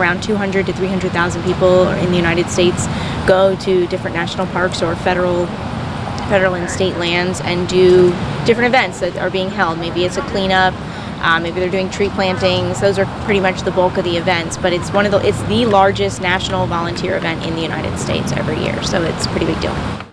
around 200 to 300,000 people in the United States go to different national parks or federal and state lands and do different events that are being held. Maybe it's a cleanup, maybe they're doing tree plantings. Those are pretty much the bulk of the events, but it's one of the largest national volunteer event in the United States every year, so it's a pretty big deal.